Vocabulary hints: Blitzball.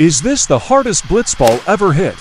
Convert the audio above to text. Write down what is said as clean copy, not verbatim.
Is this the hardest Blitzball ever hit?